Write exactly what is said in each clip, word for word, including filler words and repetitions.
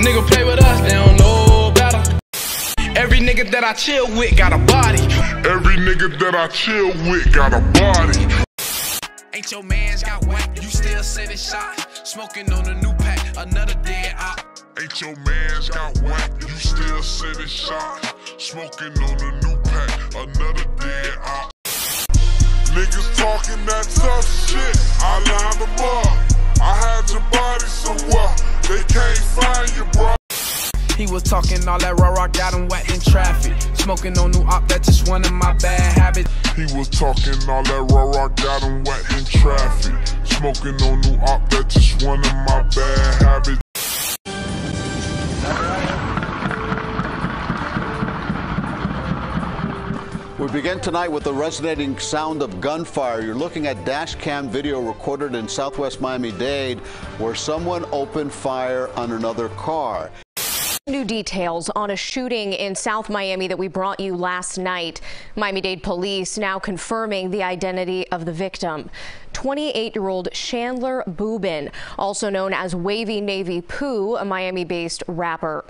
Nigga play with us, they don't know better. Every nigga that I chill with got a body. Every nigga that I chill with got a body. Ain't your man's got whacked, you still sending shots. Smoking on a new pack, another dead op. Ain't your man's got whacked, you still sending shots. Smoking on a new pack, another dead op. Niggas talking that tough shit, I lined them up. I had your body, so what? They can't find you, bro. He was talking all that raw, I got him whacked in traffic. Smoking on new op, that's just one of my bad habits. He was talking all that raw, I got him whacked in traffic. Smoking on new op, that's just one of my bad habits. We begin tonight with the resonating sound of gunfire. You're looking at dash cam video recorded in Southwest Miami-Dade where someone opened fire on another car. New details on a shooting in South Miami that we brought you last night. Miami-Dade police now confirming the identity of the victim. twenty-eight-year-old Chandler Bubin, also known as Wavy Navy Pooh, a Miami-based rapper.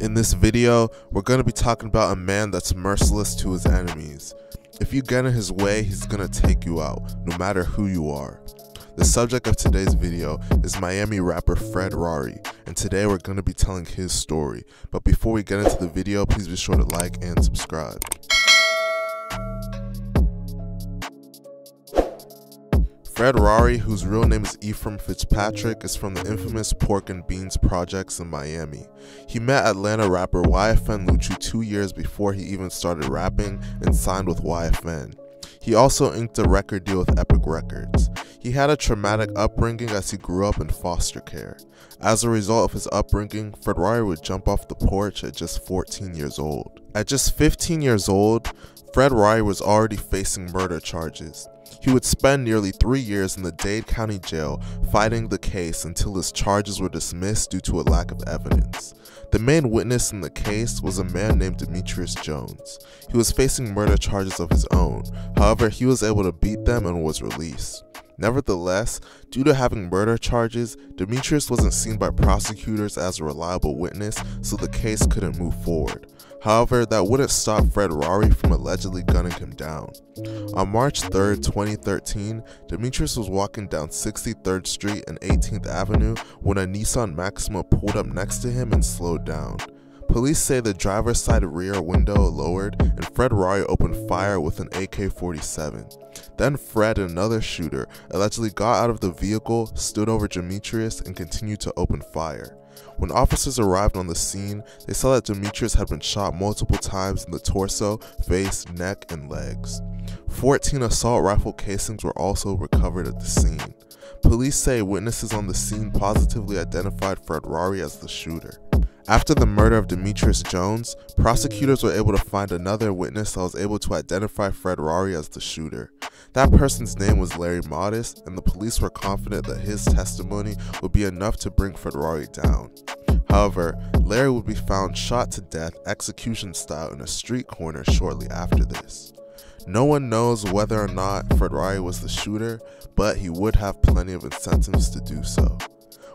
In this video, we're going to be talking about a man that's merciless to his enemies. If you get in his way, he's going to take you out, no matter who you are. The subject of today's video is Miami rapper FredRarri, and today we're going to be telling his story. But before we get into the video, please be sure to like and subscribe. FredRarri, whose real name is Ephraim Fitzpatrick, is from the infamous Pork and Beans Projects in Miami. He met Atlanta rapper Y F N Lucci two years before he even started rapping and signed with Y F N. He also inked a record deal with Epic Records. He had a traumatic upbringing as he grew up in foster care. As a result of his upbringing, FredRarri would jump off the porch at just fourteen years old. At just fifteen years old, FredRarri was already facing murder charges. He would spend nearly three years in the Dade County Jail fighting the case until his charges were dismissed due to a lack of evidence. The main witness in the case was a man named Demetrius Jones. He was facing murder charges of his own, however, he was able to beat them and was released. Nevertheless, due to having murder charges, Demetrius wasn't seen by prosecutors as a reliable witness, so the case couldn't move forward. However, that wouldn't stop FredRarri from allegedly gunning him down. On March third, twenty thirteen, Demetrius was walking down sixty-third Street and eighteenth Avenue when a Nissan Maxima pulled up next to him and slowed down. Police say the driver's side rear window lowered and FredRarri opened fire with an A K forty-seven. Then Fred and another shooter allegedly got out of the vehicle, stood over Demetrius, and continued to open fire. When officers arrived on the scene, they saw that Demetrius had been shot multiple times in the torso, face, neck, and legs. fourteen assault rifle casings were also recovered at the scene. Police say witnesses on the scene positively identified FredRarri as the shooter. After the murder of Demetrius Jones, prosecutors were able to find another witness that was able to identify FredRarri as the shooter. That person's name was Larry Modest, and the police were confident that his testimony would be enough to bring FredRarri down. However, Larry would be found shot to death execution style in a street corner shortly after this. No one knows whether or not FredRarri was the shooter, but he would have plenty of incentives to do so.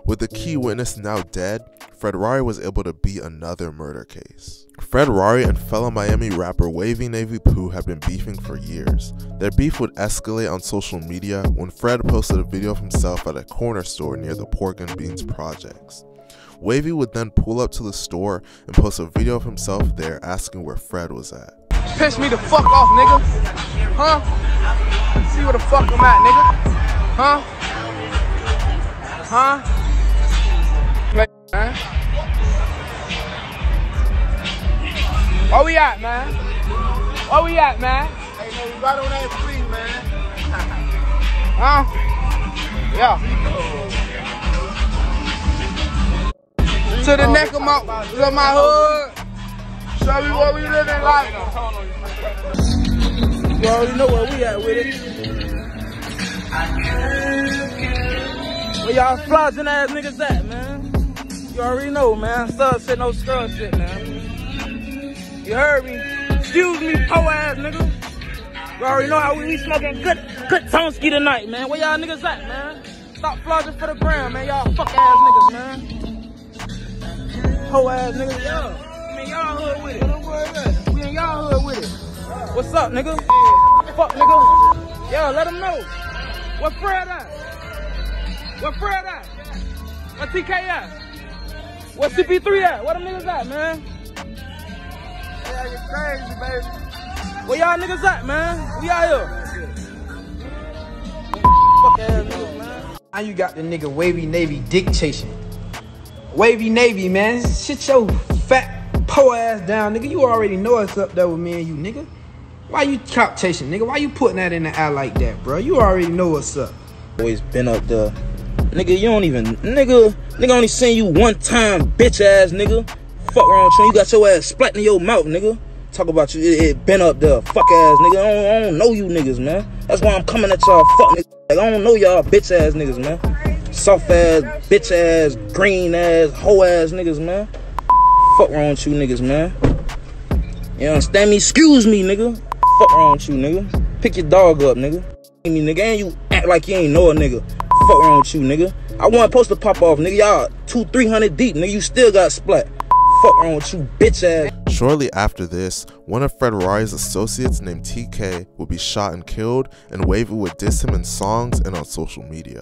With the key witness now dead, FredRarri was able to beat another murder case. FredRarri and fellow Miami rapper Wavy Navy Pooh had been beefing for years. Their beef would escalate on social media when Fred posted a video of himself at a corner store near the Pork and Beans Projects. Wavy would then pull up to the store and post a video of himself there asking where Fred was at. Piss me the fuck off, nigga. Huh? See where the fuck I'm at, nigga. Huh? Huh? Man. Where we at, man? Where we at, man? Hey, man, we right on that street, man. Huh? Yeah. Street to the neck of my, to my hood. Show me what we living like. You already know where we at with it. Where y'all flossing ass niggas at, man? You already know, man. Sub shit, no scrub shit, man. You heard me? Excuse me, poor ass nigga. You already know how we, we smoking good, good Tonski tonight, man. Where y'all niggas at, man? Stop flogging for the ground, man. Y'all fuck ass niggas, man. Ho ass nigga. Yeah. I mean, y'all hood with it. Don't worry about it. We in y'all hood with it. Right. What's up, nigga? Yeah. Fuck, nigga. Yo, let them know. What Fred at? What Fred at? What T K at? What C P three at? What them niggas at, man? Yeah, you crazy, baby. Where y'all niggas at, man? We out here. Fuck ass niggas, man. Now you got the nigga Wavy Navy dick chasing. Wavy Navy, man. Shit your fat, poor ass down, nigga. You already know it's up there with me and you, nigga. Why you cop chasing, nigga? Why you putting that in the eye like that, bro? You already know what's up. Always been up there. Nigga, you don't even, nigga, nigga only seen you one time, bitch ass, nigga. Fuck wrong with you, you got your ass splat in your mouth, nigga. Talk about you, it, it been up there, fuck ass, nigga. I don't, I don't know you niggas, man. That's why I'm coming at y'all, fuck niggas. Like, I don't know y'all bitch ass niggas, man. Soft ass, bitch ass, green ass, hoe ass niggas, man. Fuck wrong with you niggas, man. You understand me? Excuse me, nigga. Fuck wrong with you, nigga. Pick your dog up, nigga. I mean, nigga, and you act like you ain't know a nigga. Fuck wrong with you, nigga. I wasn't supposed to pop off, nigga. Y'all two, three hundred deep, nigga. You still got splat. Fuck wrong with you, bitch ass. Shortly after this, one of FredRarri's associates named T K would be shot and killed, and Wavy would diss him in songs and on social media.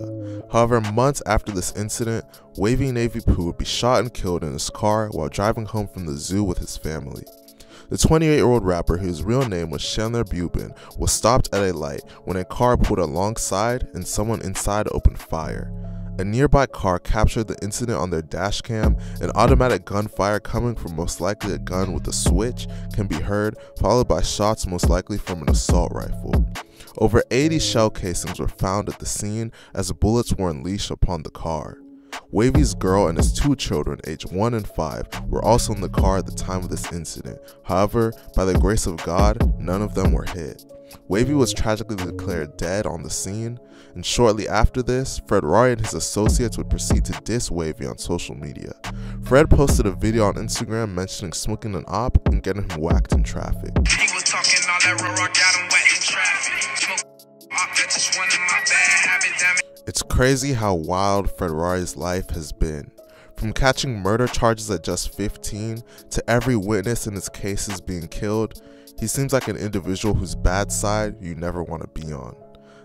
However, months after this incident, Wavy Navy Pooh would be shot and killed in his car while driving home from the zoo with his family. The twenty-eight-year-old rapper, whose real name was Chandler Bubin, was stopped at a light when a car pulled alongside and someone inside opened fire. A nearby car captured the incident on their dash cam, and automatic gunfire coming from most likely a gun with a switch can be heard, followed by shots most likely from an assault rifle. Over eighty shell casings were found at the scene as bullets were unleashed upon the car. Wavy's girl and his two children, aged one and five, were also in the car at the time of this incident. However, by the grace of God, none of them were hit. Wavy was tragically declared dead on the scene, and shortly after this, FredRarri and his associates would proceed to diss Wavy on social media. Fred posted a video on Instagram mentioning smoking an op and getting him whacked in traffic. He was talking all that roar, I got him whacked in traffic. Smoke op, that's just one of my bad habits, damn it. It's crazy how wild FredRarri's life has been. From catching murder charges at just fifteen, to every witness in his cases being killed, he seems like an individual whose bad side you never want to be on.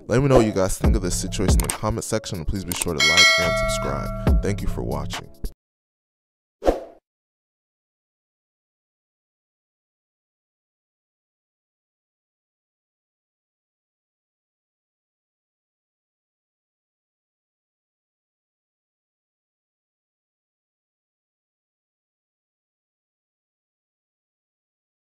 Let me know what you guys think of this situation in the comment section, and please be sure to like and subscribe. Thank you for watching.